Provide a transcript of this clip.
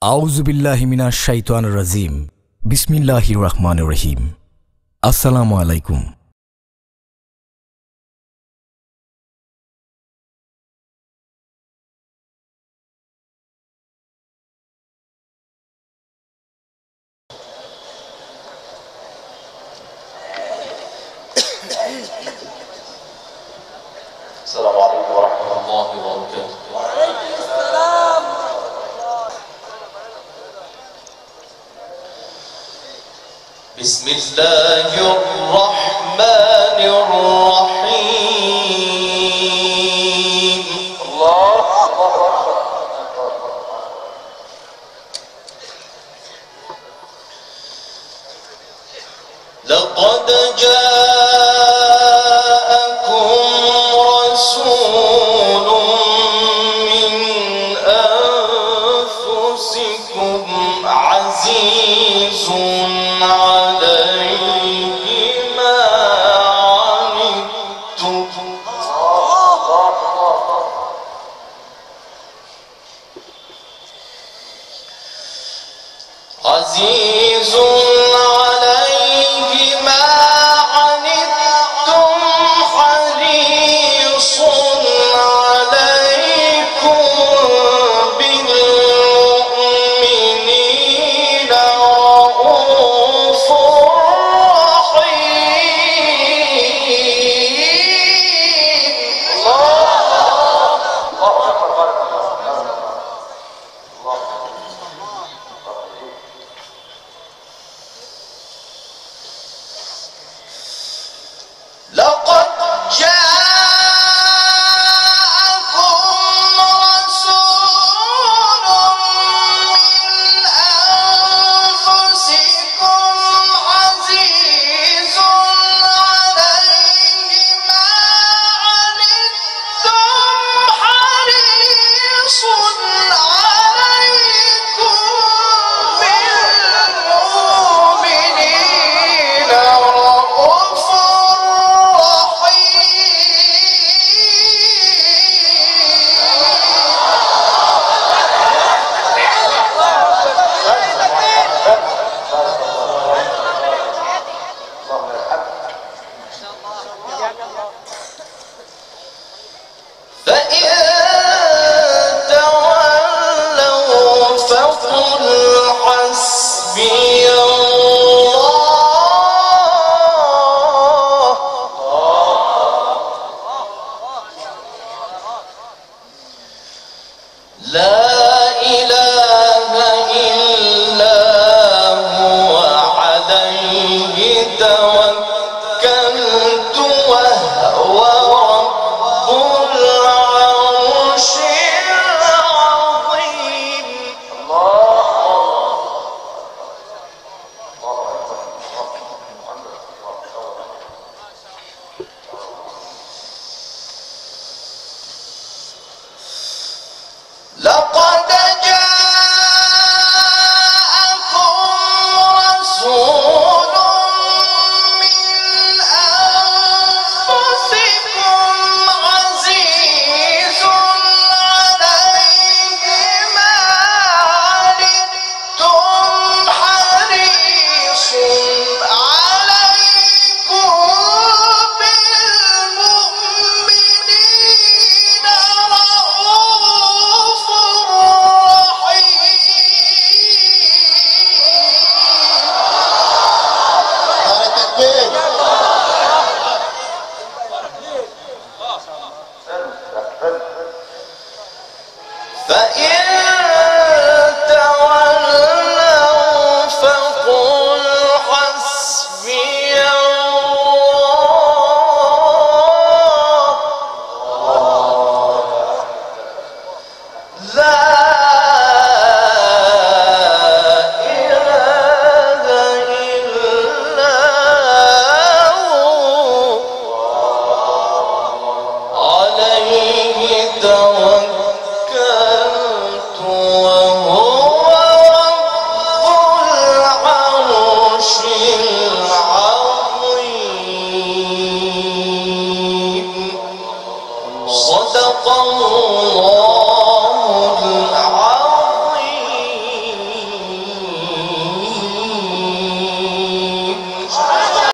أعوذ بالله من الشيطان الرجيم بسم الله الرحمن الرحيم السلام عليكم السلام عليكم ورحمة الله وبركاته بسم الله الرحمن الرحيم الله لقد جاءكم رسول من أنفسكم عزيز عزيز عليه ما عنتم حريص عليكم بالمؤمنين رؤوف رحيم فإن